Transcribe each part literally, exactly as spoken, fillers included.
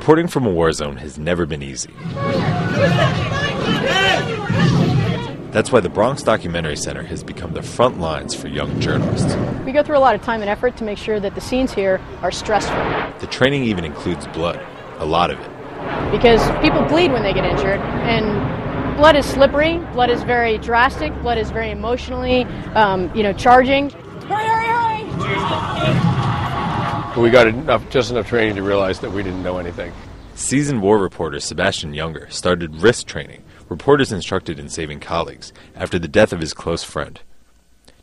reporting from a war zone has never been easy. That's why the Bronx Documentary Center has become the front lines for young journalists. We go through a lot of time and effort to make sure that the scenes here are stressful. The training even includes blood, a lot of it. Because people bleed when they get injured, and blood is slippery, blood is very drastic, blood is very emotionally, um, you know, charging. Hurry, hurry, hurry! We got enough, just enough training to realize that we didn't know anything. Seasoned war reporter Sebastian Junger started RISC training, Reporters Instructed in Saving Colleagues, after the death of his close friend.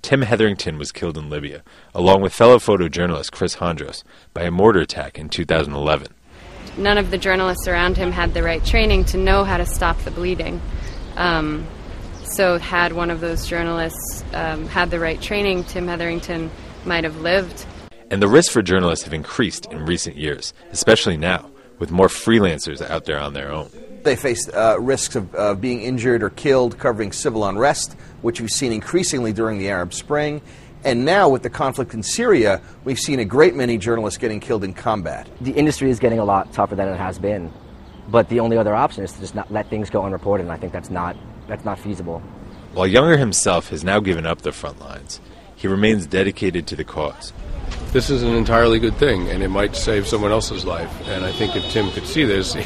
Tim Hetherington was killed in Libya, along with fellow photojournalist Chris Hondros, by a mortar attack in two thousand eleven. None of the journalists around him had the right training to know how to stop the bleeding. Um, so had one of those journalists um, had the right training, Tim Hetherington might have lived. And the risks for journalists have increased in recent years, especially now, with more freelancers out there on their own. They face uh, risks of uh, being injured or killed covering civil unrest, which we've seen increasingly during the Arab Spring. And now with the conflict in Syria, we've seen a great many journalists getting killed in combat. The industry is getting a lot tougher than it has been, but the only other option is to just not let things go unreported, and I think that's not, that's not feasible. While Junger himself has now given up the front lines, he remains dedicated to the cause. This is an entirely good thing, and it might save someone else's life. And I think if Tim could see this, he,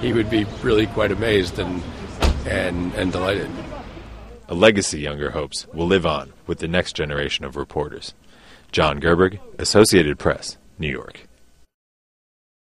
he would be really quite amazed and, and, and delighted. A legacy, Junger hopes, will live on with the next generation of reporters. John Gerberg, Associated Press, New York.